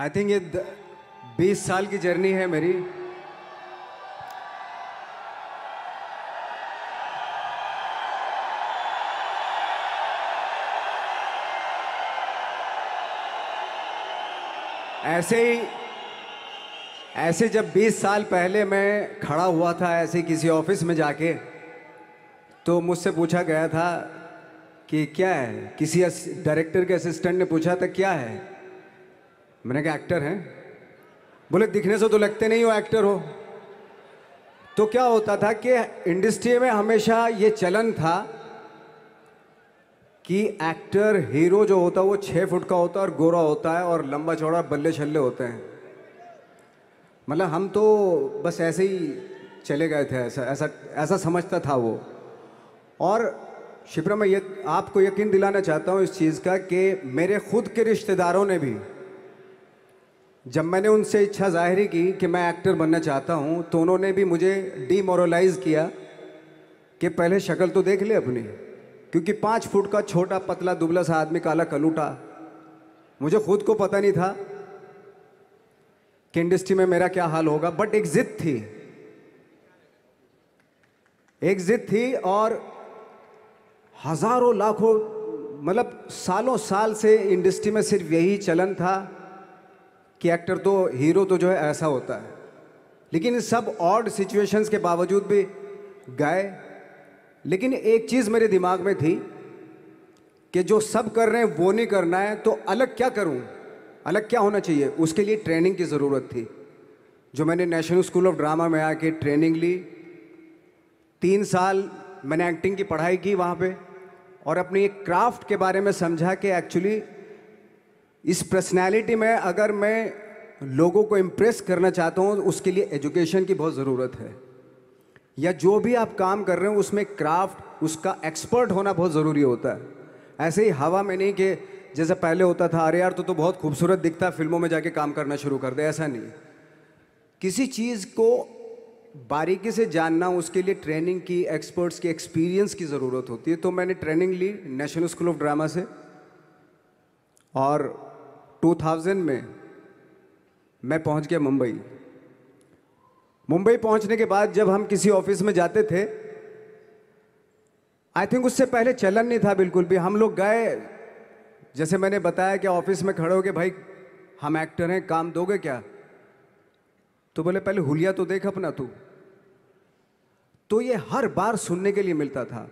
I think ये 20 साल की जर्नी है मेरी। ऐसे जब 20 साल पहले मैं खड़ा हुआ था ऐसे किसी ऑफिस में जाके, तो मुझसे पूछा गया था कि क्या है, किसी डायरेक्टर के असिस्टेंट ने पूछा था क्या है। मैंने कहा एक्टर हैं। बोले दिखने से तो लगते नहीं हो एक्टर हो। तो क्या होता था कि इंडस्ट्री में हमेशा ये चलन था कि एक्टर हीरो जो होता है वो 6 फुट का होता है और गोरा होता है और लंबा चौड़ा बल्ले छल्ले होते हैं। मतलब हम तो बस ऐसे ही चले गए थे, ऐसा समझता था वो। और शिप्रा, मैं ये आपको यकीन दिलाना चाहता हूँ इस चीज़ का कि मेरे खुद के रिश्तेदारों ने भी, जब मैंने उनसे इच्छा जाहिर की कि मैं एक्टर बनना चाहता हूँ, तो उन्होंने भी मुझे डीमोरलाइज़ किया कि पहले शक्ल तो देख ले अपनी, क्योंकि 5 फुट का छोटा पतला दुबला सा आदमी काला कलूटा। मुझे खुद को पता नहीं था कि इंडस्ट्री में मेरा क्या हाल होगा, बट एक जिद थी, और हज़ारों लाखों मतलब सालों साल से इंडस्ट्री में सिर्फ यही चलन था कि एक्टर तो हीरो तो जो है ऐसा होता है। लेकिन इन सब ऑड सिचुएशंस के बावजूद भी गए। लेकिन एक चीज़ मेरे दिमाग में थी कि जो सब कर रहे हैं वो नहीं करना है, तो अलग क्या करूं, अलग क्या होना चाहिए। उसके लिए ट्रेनिंग की ज़रूरत थी, जो मैंने नेशनल स्कूल ऑफ ड्रामा में आके ट्रेनिंग ली। 3 साल मैंने एक्टिंग की पढ़ाई की वहाँ पे और अपनी एक क्राफ्ट के बारे में समझा कि एक्चुअली इस पर्सनैलिटी में अगर मैं लोगों को इम्प्रेस करना चाहता हूँ, उसके लिए एजुकेशन की बहुत ज़रूरत है, या जो भी आप काम कर रहे हो उसमें क्राफ्ट, उसका एक्सपर्ट होना बहुत ज़रूरी होता है। ऐसे ही हवा में नहीं कि जैसे पहले होता था, अरे यार तो बहुत खूबसूरत दिखता है, फिल्मों में जाके काम करना शुरू कर दे। ऐसा नहीं, किसी चीज़ को बारीकी से जानना, उसके लिए ट्रेनिंग की, एक्सपर्ट्स की, एक्सपीरियंस की ज़रूरत होती है। तो मैंने ट्रेनिंग ली नेशनल स्कूल ऑफ ड्रामा से और 2000 में मैं पहुंच गया मुंबई। मुंबई पहुंचने के बाद जब हम किसी ऑफिस में जाते थे, आई थिंक उससे पहले चलन नहीं था बिल्कुल भी। हम लोग गए, जैसे मैंने बताया कि ऑफिस में खड़े हो के, भाई हम एक्टर हैं, काम दोगे क्या? तो बोले पहले हुलिया तो देख अपना तू। तो ये हर बार सुनने के लिए मिलता था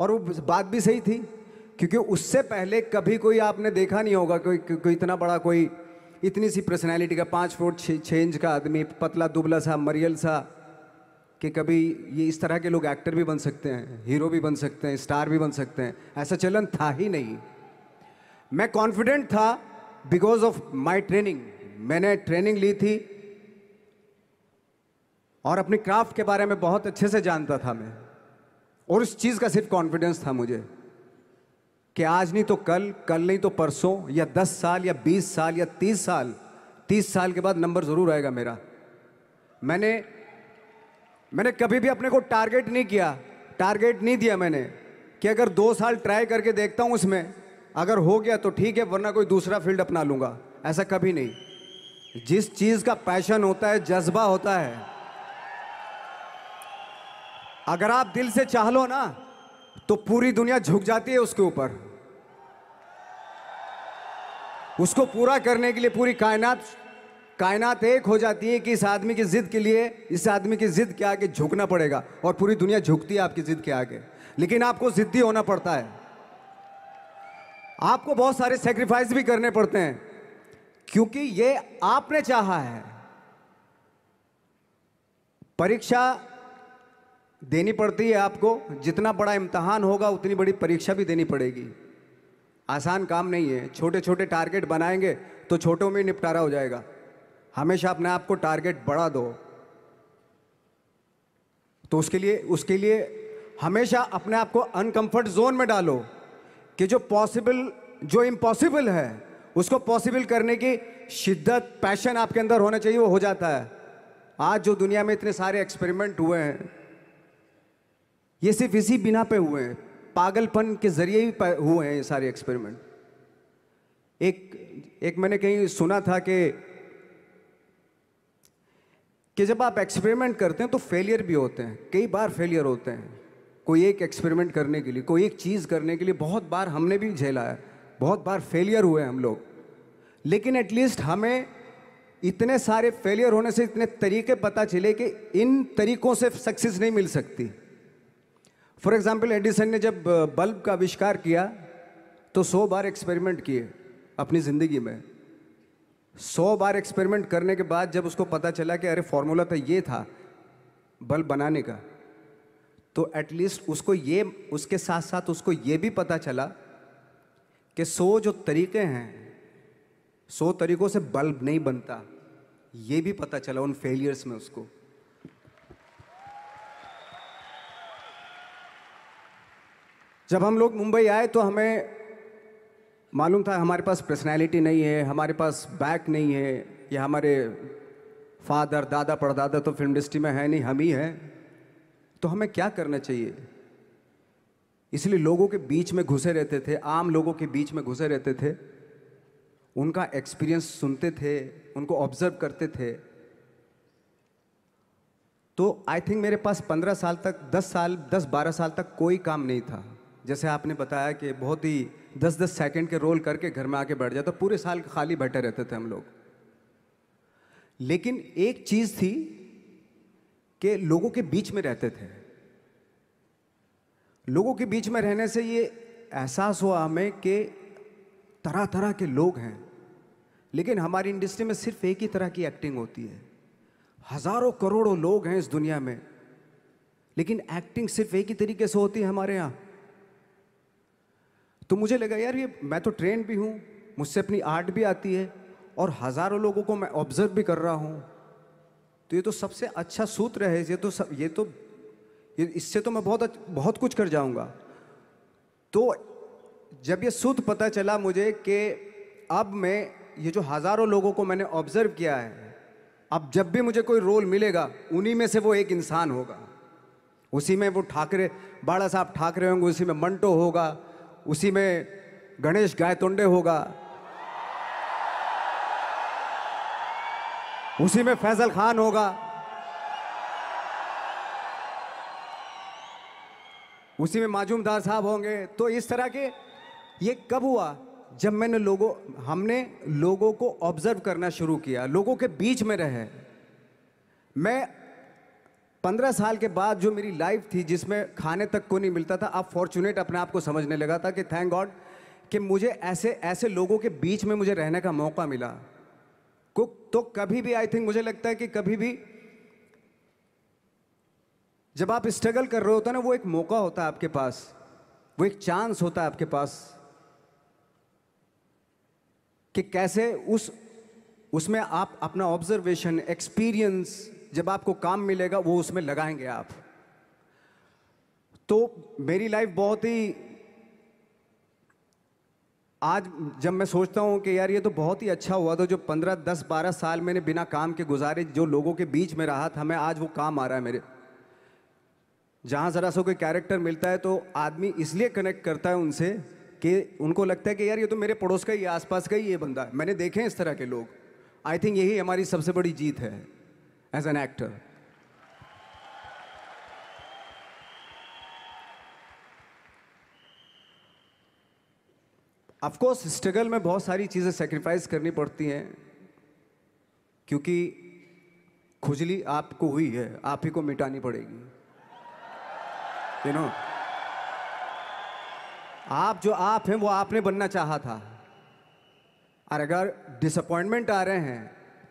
और वो बात भी सही थी, क्योंकि उससे पहले कभी कोई आपने देखा नहीं होगा कोई इतना बड़ा, कोई इतनी सी पर्सनैलिटी का 5 फुट 6 इंच का आदमी, पतला दुबला सा मरियल सा, कि कभी ये इस तरह के लोग एक्टर भी बन सकते हैं, हीरो भी बन सकते हैं, स्टार भी बन सकते हैं, ऐसा चलन था ही नहीं। मैं कॉन्फिडेंट था बिकॉज ऑफ माई ट्रेनिंग। मैंने ट्रेनिंग ली थी और अपनी क्राफ्ट के बारे में बहुत अच्छे से जानता था मैं, और उस चीज़ का सिर्फ कॉन्फिडेंस था मुझे कि आज नहीं तो कल, कल नहीं तो परसों, या 10 साल या 20 साल या 30 साल, 30 साल के बाद नंबर ज़रूर आएगा मेरा। मैंने कभी भी अपने को टारगेट नहीं दिया मैंने कि अगर 2 साल ट्राई करके देखता हूँ, उसमें अगर हो गया तो ठीक है, वरना कोई दूसरा फील्ड अपना लूँगा, ऐसा कभी नहीं। जिस चीज़ का पैशन होता है, जज्बा होता है, अगर आप दिल से चाह लो ना तो पूरी दुनिया झुक जाती है उसके ऊपर। उसको पूरा करने के लिए पूरी कायनात एक हो जाती है कि इस आदमी की जिद के आगे झुकना पड़ेगा, और पूरी दुनिया झुकती है आपकी जिद के आगे। लेकिन आपको जिद्दी होना पड़ता है, आपको बहुत सारे सैक्रिफाइस भी करने पड़ते हैं, क्योंकि ये आपने चाहा है। परीक्षा देनी पड़ती है आपको, जितना बड़ा इम्तहान होगा उतनी बड़ी परीक्षा भी देनी पड़ेगी। आसान काम नहीं है। छोटे छोटे टारगेट बनाएंगे तो छोटों में निपटारा हो जाएगा। हमेशा अपने आप को टारगेट बड़ा दो। तो उसके लिए हमेशा अपने आप को अनकंफर्ट जोन में डालो कि जो इम्पॉसिबल है उसको पॉसिबल करने की शिद्दत, पैशन आपके अंदर होना चाहिए, वो हो जाता है। आज जो दुनिया में इतने सारे एक्सपेरिमेंट हुए हैं, ये सिर्फ इसी बिना पे हुए हैं, पागलपन के जरिए ही हुए हैं ये सारे एक्सपेरिमेंट। एक मैंने कहीं सुना था कि जब आप एक्सपेरिमेंट करते हैं तो फेलियर भी होते हैं, कई बार फेलियर होते हैं। कोई एक एक्सपेरिमेंट करने के लिए, कोई एक चीज़ करने के लिए बहुत बार हमने भी झेला है, बहुत बार फेलियर हुए हम लोग। लेकिन एटलीस्ट हमें इतने सारे फेलियर होने से इतने तरीके पता चले कि इन तरीकों से सक्सेस नहीं मिल सकती। फॉर एग्जाम्पल, एडिसन ने जब बल्ब का आविष्कार किया तो 100 बार एक्सपेरिमेंट किए अपनी ज़िंदगी में। 100 बार एक्सपेरिमेंट करने के बाद जब उसको पता चला कि अरे फॉर्मूला तो ये था बल्ब बनाने का, तो एटलीस्ट उसको ये, उसके साथ साथ उसको ये भी पता चला कि 100 जो तरीके हैं 100 तरीक़ों से बल्ब नहीं बनता। ये भी पता चला उन फेलियर्स में उसको। जब हम लोग मुंबई आए तो हमें मालूम था हमारे पास पर्सनैलिटी नहीं है, हमारे पास बैक नहीं है, या हमारे फादर दादा परदादा तो फिल्म इंडस्ट्री में है नहीं, हम ही हैं, तो हमें क्या करना चाहिए। इसलिए लोगों के बीच में घुसे रहते थे, आम लोगों के बीच में घुसे रहते थे, उनका एक्सपीरियंस सुनते थे, उनको ऑब्जर्व करते थे। तो आई थिंक मेरे पास 15 साल तक 10-12 साल तक कोई काम नहीं था। जैसे आपने बताया कि बहुत ही 10-10 सेकंड के रोल करके घर में आके बैठ जाता, पूरे साल खाली बैठे रहते थे हम लोग। लेकिन एक चीज़ थी कि लोगों के बीच में रहते थे। लोगों के बीच में रहने से ये एहसास हुआ हमें कि तरह तरह के लोग हैं, लेकिन हमारी इंडस्ट्री में सिर्फ एक ही तरह की एक्टिंग होती है। हज़ारों करोड़ों लोग हैं इस दुनिया में, लेकिन एक्टिंग सिर्फ एक ही तरीके से होती है हमारे यहाँ। तो मुझे लगा यार ये, मैं तो ट्रेंड भी हूँ, मुझसे अपनी आर्ट भी आती है, और हज़ारों लोगों को मैं ऑब्जर्व भी कर रहा हूँ, तो ये तो सबसे अच्छा सूत्र है। इससे तो मैं बहुत कुछ कर जाऊँगा। तो जब ये सूत्र पता चला मुझे कि अब मैं ये जो हज़ारों लोगों को मैंने ऑब्जर्व किया है, अब जब भी मुझे कोई रोल मिलेगा उन्हीं में से वो एक इंसान होगा। उसी में वो ठाकरे, बाड़ा साहब ठाकरे होंगे, उसी में मंटो होगा, उसी में गणेश गायतोंडे होगा, उसी में फैजल खान होगा, उसी में माजूमदार साहब होंगे। तो इस तरह के, ये कब हुआ, जब हमने लोगों को ऑब्जर्व करना शुरू किया, लोगों के बीच में रहे। मैं 15 साल के बाद जो मेरी लाइफ थी जिसमें खाने तक को नहीं मिलता था, अब फॉर्चुनेट अपने आप को समझने लगा था कि थैंक गॉड कि मुझे ऐसे लोगों के बीच में मुझे रहने का मौका मिला। तो कभी भी आई थिंक मुझे लगता है कि कभी भी जब आप स्ट्रगल कर रहे होते ना, वो एक मौका होता है आपके पास, वो एक चांस होता है आपके पास कि कैसे उसमें आप अपना ऑब्जर्वेशन, एक्सपीरियंस, जब आपको काम मिलेगा वो उसमें लगाएंगे आप। तो मेरी लाइफ बहुत ही, आज जब मैं सोचता हूँ कि यार ये तो बहुत ही अच्छा हुआ था जो 15, 10, 12 साल मैंने बिना काम के गुजारे, जो लोगों के बीच में रहा था मैं, आज वो काम आ रहा है मेरे। जहाँ ज़रा सा कोई कैरेक्टर मिलता है तो आदमी इसलिए कनेक्ट करता है उनसे कि उनको लगता है कि यार ये तो मेरे पड़ोस का ही, आसपास का ही ये बंदा है, मैंने देखे हैं इस तरह के लोग। आई थिंक यही हमारी सबसे बड़ी जीत है as an actor. Of course struggle में बहुत सारी चीज़ें सेक्रीफाइस करनी पड़ती हैं, क्योंकि खुजली आपको हुई है, आप ही को मिटानी पड़ेगी। आप जो आप हैं वो आपने बनना चाहा था, और अगर डिसअपॉइंटमेंट आ रहे हैं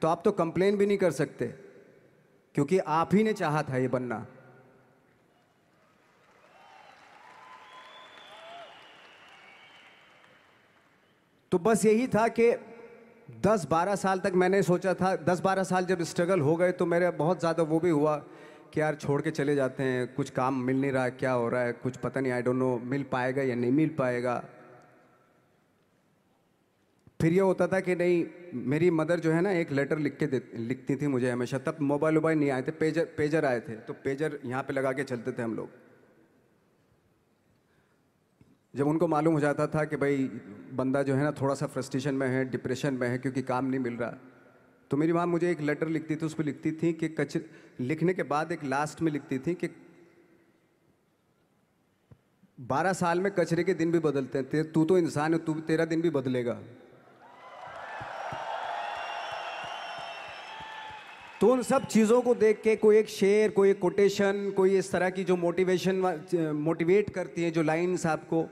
तो आप तो कंप्लेन भी नहीं कर सकते, क्योंकि आप ही ने चाहा था ये बनना। तो बस यही था कि 10-12 साल तक मैंने सोचा था, 10-12 साल जब स्ट्रगल हो गए तो मेरे बहुत ज़्यादा वो भी हुआ कि यार छोड़ के चले जाते हैं, कुछ काम मिल नहीं रहा है, क्या हो रहा है कुछ पता नहीं, आई डोंट नो मिल पाएगा या नहीं मिल पाएगा। फिर ये होता था कि नहीं, मेरी मदर जो है ना एक लेटर लिखती थी मुझे हमेशा। तब मोबाइल वोबाइल नहीं आए थे, पेजर आए थे, तो पेजर यहाँ पे लगा के चलते थे हम लोग। जब उनको मालूम हो जाता था कि भाई बंदा जो है ना थोड़ा सा फ्रस्ट्रेशन में है, डिप्रेशन में है क्योंकि काम नहीं मिल रहा, तो मेरी माँ मुझे एक लेटर लिखती थी, उस पर लिखती थी कि लिखने के बाद एक लास्ट में लिखती थी कि 12 साल में कचरे के दिन भी बदलते हैं, तू तो इंसान है, तू तेरा दिन भी बदलेगा। तो उन सब चीज़ों को देख के कोई एक शेर, कोई एक कोटेशन, कोई इस तरह की जो मोटिवेट करती है जो लाइन्स आपको,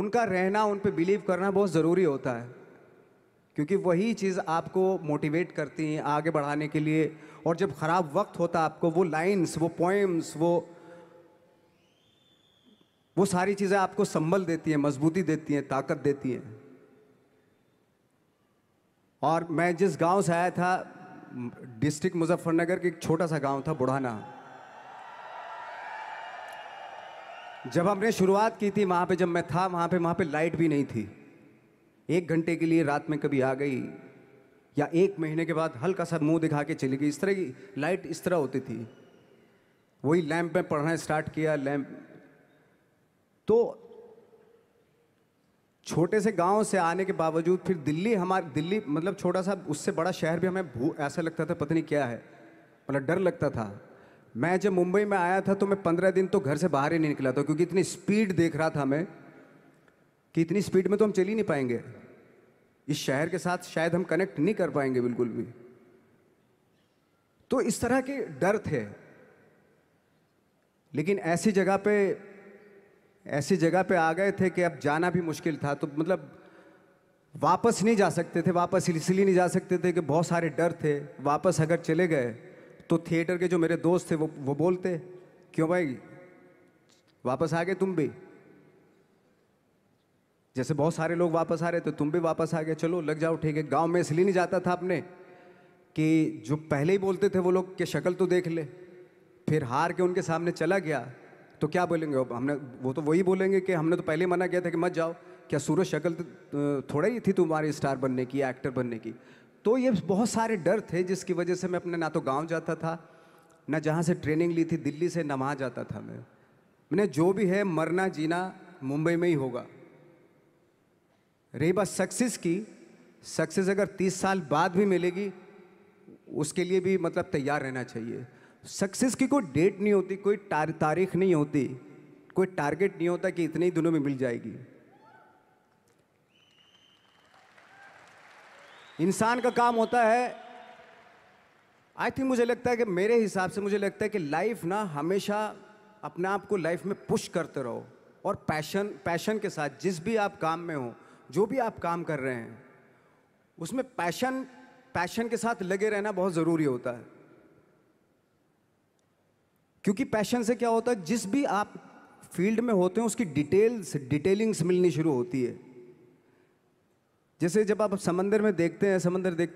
उनका रहना, उन पे बिलीव करना बहुत ज़रूरी होता है क्योंकि वही चीज़ आपको मोटिवेट करती हैं आगे बढ़ाने के लिए। और जब ख़राब वक्त होता आपको, वो लाइन्स, वो पोएम्स, वो सारी चीज़ें आपको संभल देती हैं, मजबूती देती हैं, ताकत देती हैं। और मैं जिस गांव से आया था, डिस्ट्रिक्ट मुजफ्फरनगर के एक छोटा सा गांव था बुढ़ाना। जब हमने शुरुआत की थी वहाँ पे, जब मैं था वहाँ पे लाइट भी नहीं थी। 1 घंटे के लिए रात में कभी आ गई या 1 महीने के बाद हल्का सा मुंह दिखा के चली गई, इस तरह की लाइट इस तरह होती थी। वही लैंप में पढ़ना स्टार्ट किया, लैंप। तो छोटे से गांव से आने के बावजूद फिर दिल्ली मतलब छोटा सा, उससे बड़ा शहर भी हमें ऐसा लगता था पता नहीं क्या है, मतलब डर लगता था। मैं जब मुंबई में आया था तो मैं 15 दिन तो घर से बाहर ही नहीं निकला था क्योंकि इतनी स्पीड देख रहा था मैं कि इतनी स्पीड में तो हम चल ही नहीं पाएंगे, इस शहर के साथ शायद हम कनेक्ट नहीं कर पाएंगे बिल्कुल भी। तो इस तरह के डर थे। लेकिन ऐसी जगह पे आ गए थे कि अब जाना भी मुश्किल था, तो मतलब वापस नहीं जा सकते थे। वापस इसलिए नहीं जा सकते थे कि बहुत सारे डर थे। वापस अगर चले गए तो थिएटर के जो मेरे दोस्त थे वो बोलते, क्यों भाई वापस आ गए तुम भी, जैसे बहुत सारे लोग वापस आ रहे थे तुम भी वापस आ गए, चलो लग जाओ ठीक है। गाँव में इसलिए नहीं जाता था अपने कि जो पहले ही बोलते थे वो लोग कि शक्ल तो देख ले, फिर हार के उनके सामने चला गया तो क्या बोलेंगे अब, हमने वो तो वही बोलेंगे कि हमने तो पहले मना किया था कि मत जाओ, क्या सूरज शक्ल थोड़ा ही थी तुम्हारी स्टार बनने की, एक्टर बनने की। तो ये बहुत सारे डर थे जिसकी वजह से मैं अपने ना तो गांव जाता था, ना जहाँ से ट्रेनिंग ली थी दिल्ली से, ना वहाँ जाता था मैं। मैंने जो भी है मरना जीना मुंबई में ही होगा। रही बात सक्सेस की, सक्सेस अगर 30 साल बाद भी मिलेगी उसके लिए भी मतलब तैयार रहना चाहिए। सक्सेस की कोई डेट नहीं होती, कोई तारीख नहीं होती, कोई टारगेट नहीं होता कि इतने ही दिनों में मिल जाएगी। इंसान का काम होता है, आई थिंक मुझे लगता है कि मेरे हिसाब से मुझे लगता है कि लाइफ ना हमेशा अपने आप को लाइफ में पुश करते रहो और पैशन के साथ, जिस भी आप काम में हो, जो भी आप काम कर रहे हैं उसमें पैशन के साथ लगे रहना बहुत ज़रूरी होता है। क्योंकि पैशन से क्या होता है, जिस भी आप फील्ड में होते हैं उसकी डिटेलिंग्स मिलनी शुरू होती है। जैसे जब आप समंदर देखते हैं, समंदर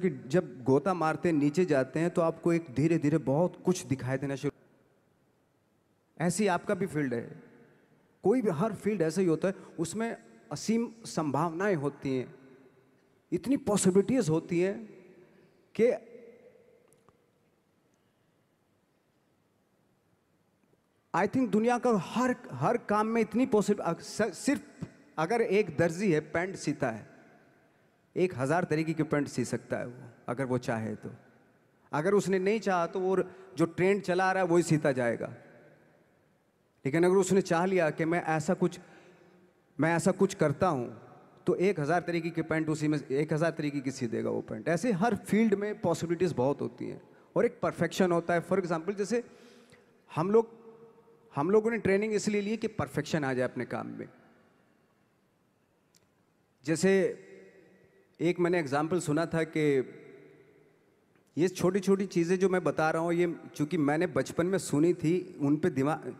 की जब गोता मारते हैं, नीचे जाते हैं तो आपको एक धीरे धीरे बहुत कुछ दिखाई देना शुरू। ऐसी आपका भी फील्ड है, कोई भी हर फील्ड ऐसा ही होता है, उसमें असीम संभावनाएं होती हैं, इतनी पॉसिबिलिटीज़ होती हैं कि आई थिंक दुनिया का हर काम में इतनी पॉसिबिलिटी। सिर्फ अगर एक दर्जी है पैंट सीता है, 1000 तरीके की पैंट सी सकता है वो, अगर वो चाहे तो। अगर उसने नहीं चाहा तो वो जो ट्रेंड चला आ रहा है वही सीता जाएगा। लेकिन अगर उसने चाह लिया कि मैं ऐसा कुछ करता हूँ तो 1000 तरीके की पैंट उसी में 1000 तरीके की सी देगा वो पैंट। ऐसे हर फील्ड में पॉसिबिलिटीज़ बहुत होती हैं और एक परफेक्शन होता है। फॉर एग्ज़ाम्पल जैसे हम लोगों ने ट्रेनिंग इसलिए ली कि परफेक्शन आ जाए अपने काम में। जैसे एक मैंने एग्जाम्पल सुना था कि ये छोटी छोटी चीज़ें जो मैं बता रहा हूँ, ये चूँकि मैंने बचपन में सुनी थी, उन पे दिमाग,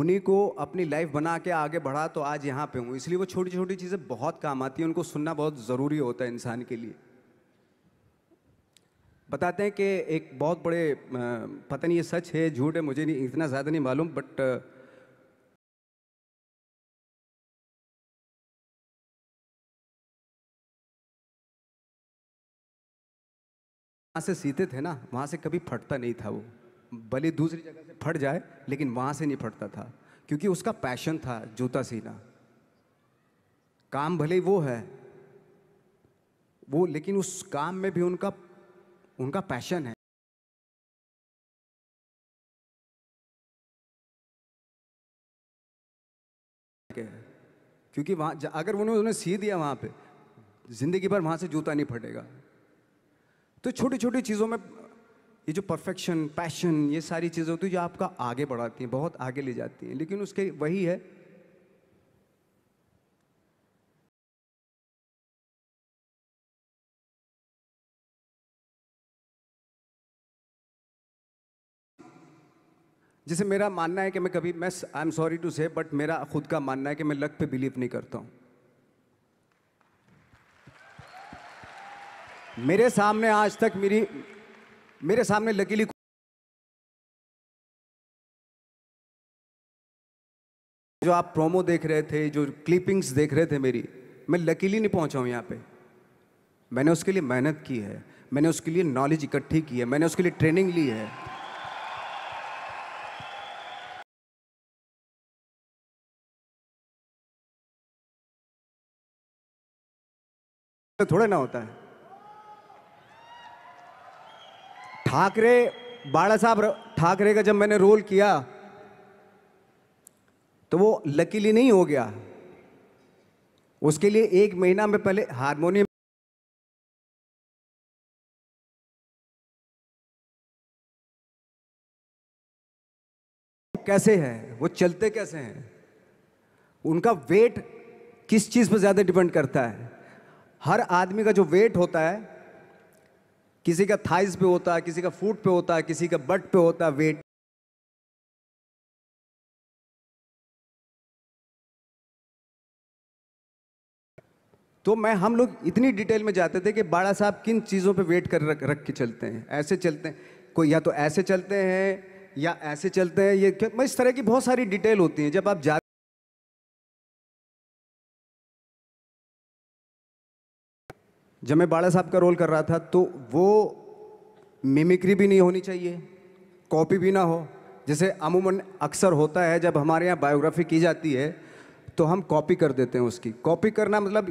उन्हीं को अपनी लाइफ बना के आगे बढ़ा तो आज यहाँ पे हूँ। इसलिए वो छोटी छोटी चीज़ें बहुत काम आती हैं, उनको सुनना बहुत ज़रूरी होता है इंसान के लिए। बताते हैं कि एक बहुत बड़े, पता नहीं ये सच है झूठ है मुझे नहीं इतना ज़्यादा नहीं मालूम, बट वहाँ से सीते थे ना, वहाँ से कभी फटता नहीं था वो, भले दूसरी जगह से फट जाए लेकिन वहाँ से नहीं फटता था क्योंकि उसका पैशन था जूता सीना। काम भले ही वो है वो, लेकिन उस काम में भी उनका पैशन है। क्योंकि वहाँ अगर उन्होंने सी दिया वहाँ पे, जिंदगी भर वहाँ से जूता नहीं फटेगा। तो छोटी छोटी चीज़ों में ये जो परफेक्शन, पैशन, ये सारी चीज़ें होती है जो आपका आगे बढ़ाती हैं, बहुत आगे ले जाती हैं। लेकिन उसके वही है, जैसे मेरा मानना है कि मैं कभी, मैं I am sorry to say, but मेरा खुद का मानना है कि मैं लक पे बिलीव नहीं करता हूँ। मेरे सामने आज तक मेरे सामने लकीली जो आप प्रोमो देख रहे थे, जो क्लिपिंग्स देख रहे थे मेरी, मैं लकीली नहीं पहुँचा हूँ यहाँ पे। मैंने उसके लिए मेहनत की है, मैंने उसके लिए नॉलेज इकट्ठी की है, मैंने उसके लिए ट्रेनिंग ली है। थोड़ा ना होता है। ठाकरे, बाड़ा साहब ठाकरे का जब मैंने रोल किया तो वो लकीली नहीं हो गया। उसके लिए एक महीना में पहले हारमोनियम कैसे है, वो चलते कैसे हैं, उनका वेट किस चीज पर ज्यादा डिपेंड करता है। हर आदमी का जो वेट होता है, किसी का थाइस पे होता है, किसी का फूट पे होता है, किसी का बट पे होता है वेट। तो हम लोग इतनी डिटेल में जाते थे कि बाड़ा साहब किन चीज़ों पे वेट कर रख के चलते हैं, ऐसे चलते हैं कोई, या तो ऐसे चलते हैं या ऐसे चलते हैं, ये मैं इस तरह की बहुत सारी डिटेल होती हैं। जब आप जाते जब मैं बाड़ा साहब का रोल कर रहा था तो वो मिमिक्री भी नहीं होनी चाहिए, कॉपी भी ना हो। जैसे अमूमन अक्सर होता है जब हमारे यहाँ बायोग्राफी की जाती है तो हम कॉपी कर देते हैं उसकी। कॉपी करना मतलब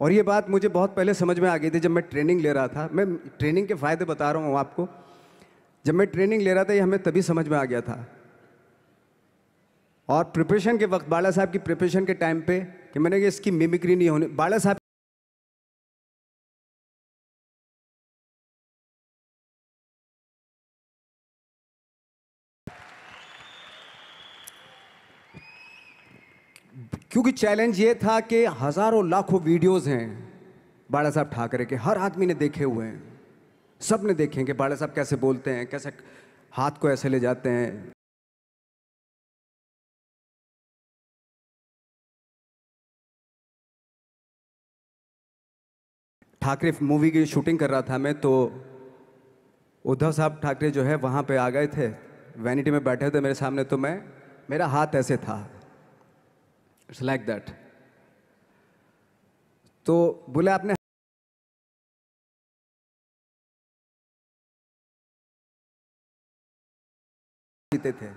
और ये बात मुझे बहुत पहले समझ में आ गई थी जब मैं ट्रेनिंग ले रहा था। मैं ट्रेनिंग के फायदे बता रहा हूँ आपको। जब मैं ट्रेनिंग ले रहा था ये हमें तभी समझ में आ गया था। और प्रिपरेशन के वक्त, बाला साहब की प्रिपरेशन के टाइम पे, कि मैंने कहा इसकी मिमिक्री नहीं होनी। बाला साहब क्योंकि चैलेंज ये था कि हजारों लाखों वीडियोस हैं बाला साहब ठाकरे के, हर आदमी ने देखे हुए हैं, सब ने देखे कि बाड़ा साहब कैसे बोलते हैं, कैसे हाथ को ऐसे ले जाते हैं। ठाकरे मूवी की शूटिंग कर रहा था मैं, तो उद्धव साहब ठाकरे जो है वहाँ पे आ गए थे, वैनिटी में बैठे थे मेरे सामने। तो मेरा हाथ ऐसे था, इट्स लाइक दैट। तो बोले आपने थे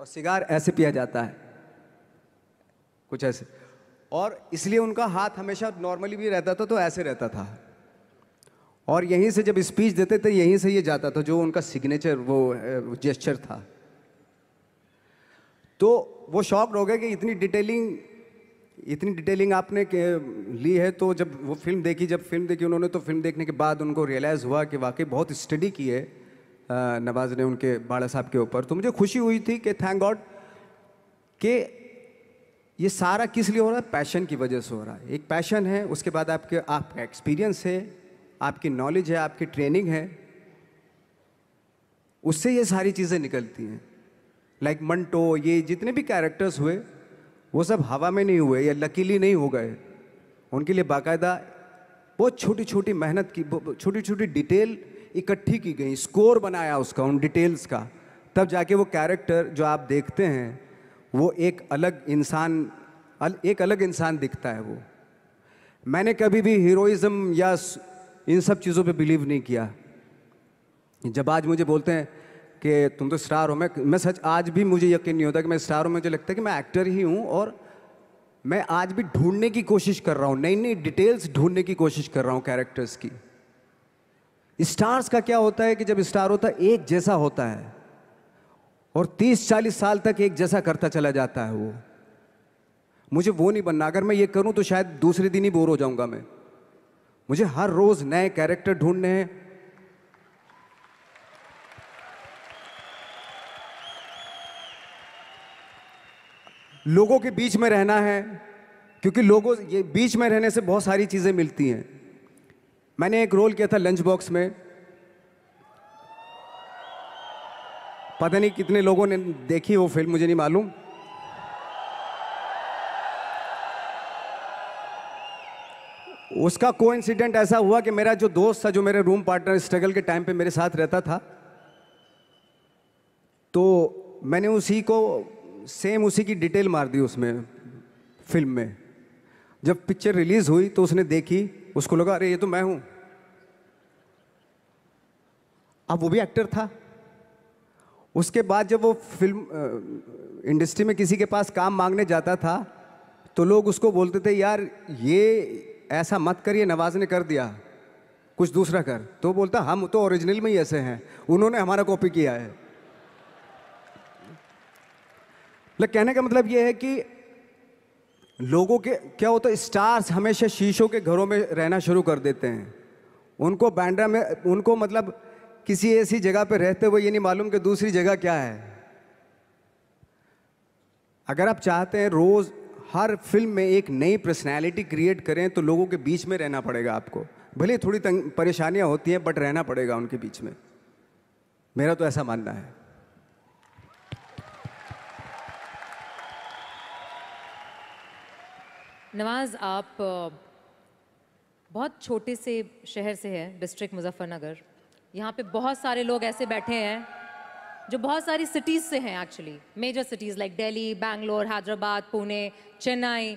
और सिगार ऐसे पिया जाता है, कुछ ऐसे, और इसलिए उनका हाथ हमेशा नॉर्मली भी रहता था तो ऐसे रहता था। और यहीं से जब स्पीच देते थे यहीं से ये जाता था, जो उनका सिग्नेचर वो जेस्चर था। तो वो शॉक्ड हो गए कि इतनी डिटेलिंग आपने ली है। तो जब वो फिल्म देखी उन्होंने, तो फिल्म देखने के बाद उनको रियलाइज़ हुआ कि वाकई बहुत स्टडी की है नवाज ने उनके बाड़ा साहब के ऊपर। तो मुझे खुशी हुई थी कि थैंक गॉड कि ये सारा किस लिए हो रहा है, पैशन की वजह से हो रहा है। एक पैशन है, उसके बाद आपका एक्सपीरियंस है, आपकी नॉलेज है, आपकी ट्रेनिंग है, उससे ये सारी चीज़ें निकलती हैं। लाइक मंटो, ये जितने भी कैरेक्टर्स हुए वो सब हवा में नहीं हुए या लकीली नहीं हो गए। उनके लिए बाकायदा बहुत छोटी छोटी मेहनत की, छोटी छोटी डिटेल इकट्ठी की गई, स्कोर बनाया उसका, उन डिटेल्स का। तब जाके वो कैरेक्टर जो आप देखते हैं वो एक अलग इंसान दिखता है। वो मैंने कभी भी हीरोइज्म या इन सब चीज़ों पे बिलीव नहीं किया। जब आज मुझे बोलते हैं कि तुम तो स्टार हो, मैं सच आज भी मुझे यकीन नहीं होता कि मैं स्टार हूँ। मुझे लगता है कि मैं एक्टर ही हूँ और मैं आज भी ढूंढने की कोशिश कर रहा हूँ, नई नई डिटेल्स ढूंढने की कोशिश कर रहा हूँ कैरेक्टर्स की। स्टार्स का क्या होता है कि जब स्टार होता है एक जैसा होता है और 30-40 साल तक एक जैसा करता चला जाता है वो। मुझे वो नहीं बनना, अगर मैं ये करूँ तो शायद दूसरे दिन ही बोर हो जाऊँगा मैं। मुझे हर रोज़ नए कैरेक्टर ढूंढने हैं। लोगों के बीच में रहना है क्योंकि लोगों ये बीच में रहने से बहुत सारी चीज़ें मिलती हैं। मैंने एक रोल किया था लंच बॉक्स में, पता नहीं कितने लोगों ने देखी वो फिल्म, मुझे नहीं मालूम। उसका कोइंसिडेंट ऐसा हुआ कि मेरा जो दोस्त था, जो मेरे रूम पार्टनर स्ट्रगल के टाइम पे मेरे साथ रहता था, तो मैंने उसी को सेम उसी की डिटेल मार दी उसमें फिल्म में। जब पिक्चर रिलीज़ हुई तो उसने देखी, उसको लगा अरे ये तो मैं हूँ। अब वो भी एक्टर था। उसके बाद जब वो फिल्म इंडस्ट्री में किसी के पास काम मांगने जाता था तो लोग उसको बोलते थे यार ये ऐसा मत करिए, नवाज ने कर दिया, कुछ दूसरा कर। तो बोलता हम तो ओरिजिनल में ही ऐसे हैं, उन्होंने हमारा कॉपी किया है। लेकिन कहने का मतलब ये है कि लोगों के क्या होता है, स्टार्स हमेशा शीशों के घरों में रहना शुरू कर देते हैं। उनको बांद्रा में, उनको मतलब किसी ऐसी जगह पे रहते हुए ये नहीं मालूम कि दूसरी जगह क्या है। अगर आप चाहते हैं रोज़ हर फिल्म में एक नई पर्सनैलिटी क्रिएट करें तो लोगों के बीच में रहना पड़ेगा आपको। भले थोड़ी तंग परेशानियाँ होती हैं बट रहना पड़ेगा उनके बीच में, मेरा तो ऐसा मानना है। नवाज, आप बहुत छोटे से शहर से हैं, डिस्ट्रिक्ट मुजफ्फरनगर। यहाँ पे बहुत सारे लोग ऐसे बैठे हैं जो बहुत सारी सिटीज़ से हैं actually, major cities like Delhi, Bangalore, Hyderabad, Pune, Chennai,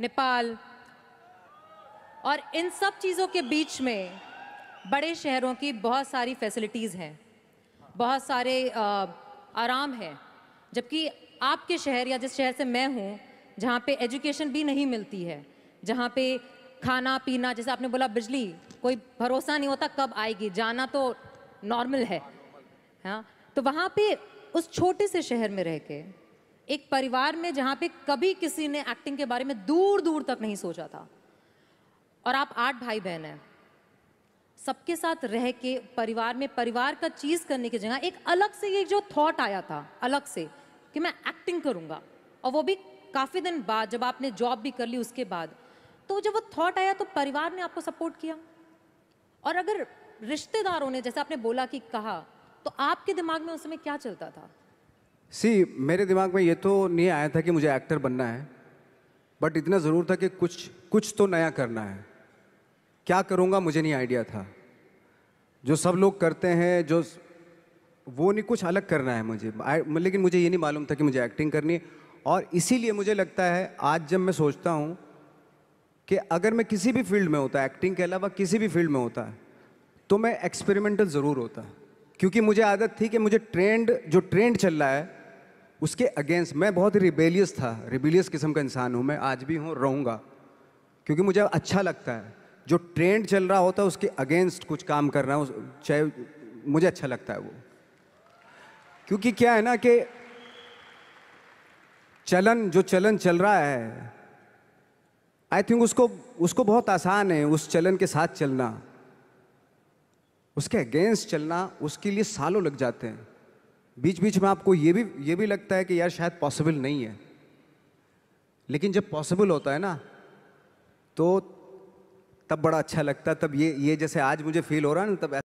Nepal. और इन सब चीज़ों के बीच में बड़े शहरों की बहुत सारी फैसिलिटीज़ हैं, बहुत सारे आराम हैं। जबकि आपके शहर या जिस शहर से मैं हूँ, जहाँ पे एजुकेशन भी नहीं मिलती है, जहाँ पे खाना पीना, जैसे आपने बोला बिजली, कोई भरोसा नहीं होता कब आएगी, जाना तो नॉर्मल है, हाँ। तो वहाँ पे उस छोटे से शहर में रह के, एक परिवार में जहाँ पे कभी किसी ने एक्टिंग के बारे में दूर दूर तक नहीं सोचा था, और आप 8 भाई बहन हैं, सबके साथ रह के परिवार में परिवार का चीज़ करने की जगह एक अलग से ये जो थॉट आया था अलग से कि मैं एक्टिंग करूँगा, और वो भी काफ़ी दिन बाद जब आपने जॉब भी कर ली उसके बाद, तो जब वो थॉट आया तो परिवार ने आपको सपोर्ट किया। और अगर रिश्तेदारों ने, जैसे आपने बोला कि कहा, तो आपके दिमाग में उस समय क्या चलता था? मेरे दिमाग में ये तो नहीं आया था कि मुझे एक्टर बनना है, बट इतना ज़रूर था कि कुछ तो नया करना है। क्या करूँगा मुझे नहीं आइडिया था, जो सब लोग करते हैं जो वो नहीं, कुछ अलग करना है मुझे। लेकिन मुझे ये नहीं मालूम था कि मुझे एक्टिंग करनी है। और इसीलिए मुझे लगता है आज जब मैं सोचता हूँ कि अगर मैं किसी भी फील्ड में होता, एक्टिंग के अलावा किसी भी फील्ड में होता, तो मैं एक्सपेरिमेंटल ज़रूर होता, क्योंकि मुझे आदत थी कि मुझे जो ट्रेंड चल रहा है उसके अगेंस्ट। मैं बहुत रिबेलियस था, रिबेलियस किस्म का इंसान हूँ मैं, आज भी हूँ, रहूँगा, क्योंकि मुझे अच्छा लगता है जो ट्रेंड चल रहा होता है उसके अगेंस्ट कुछ काम करना, चाहे मुझे अच्छा लगता है वो। क्योंकि क्या है ना कि जो चलन चल रहा है, आई थिंक उसको बहुत आसान है उस चलन के साथ चलना। उसके अगेंस्ट चलना, उसके लिए सालों लग जाते हैं। बीच बीच में आपको ये भी लगता है कि यार शायद पॉसिबल नहीं है, लेकिन जब पॉसिबल होता है ना तो तब बड़ा अच्छा लगता है। तब ये जैसे आज मुझे फील हो रहा है ना, तब